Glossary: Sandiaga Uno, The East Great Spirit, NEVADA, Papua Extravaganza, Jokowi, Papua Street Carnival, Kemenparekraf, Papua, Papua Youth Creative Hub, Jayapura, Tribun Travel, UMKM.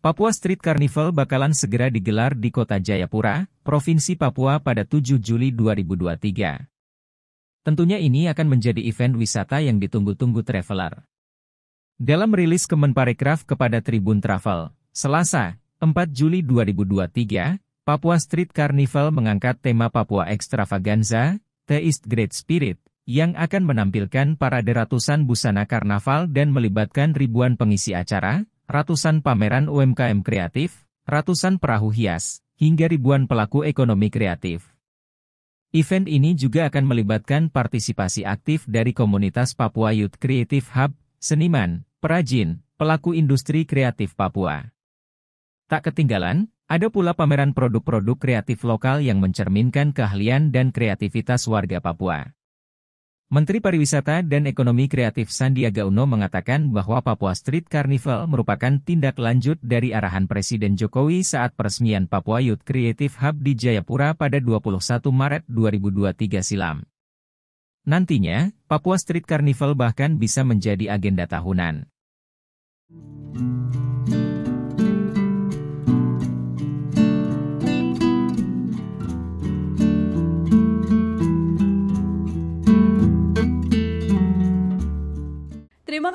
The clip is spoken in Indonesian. Papua Street Carnival bakalan segera digelar di kota Jayapura, Provinsi Papua pada 7 Juli 2023. Tentunya ini akan menjadi event wisata yang ditunggu-tunggu traveler. Dalam rilis Kemenparekraf kepada Tribun Travel, Selasa, 4 Juli 2023, Papua Street Carnival mengangkat tema Papua Extravaganza, The East Great Spirit, yang akan menampilkan parade ratusan busana karnaval dan melibatkan ribuan pengisi acara, ratusan pameran UMKM kreatif, ratusan perahu hias, hingga ribuan pelaku ekonomi kreatif. Event ini juga akan melibatkan partisipasi aktif dari komunitas Papua Youth Creative Hub, seniman, perajin, pelaku industri kreatif Papua. Tak ketinggalan, ada pula pameran produk-produk kreatif lokal yang mencerminkan keahlian dan kreativitas warga Papua. Menteri Pariwisata dan Ekonomi Kreatif Sandiaga Uno mengatakan bahwa Papua Street Carnival merupakan tindak lanjut dari arahan Presiden Jokowi saat peresmian Papua Youth Creative Hub di Jayapura pada 21 Maret 2023 silam. Nantinya, Papua Street Carnival bahkan bisa menjadi agenda tahunan. Terima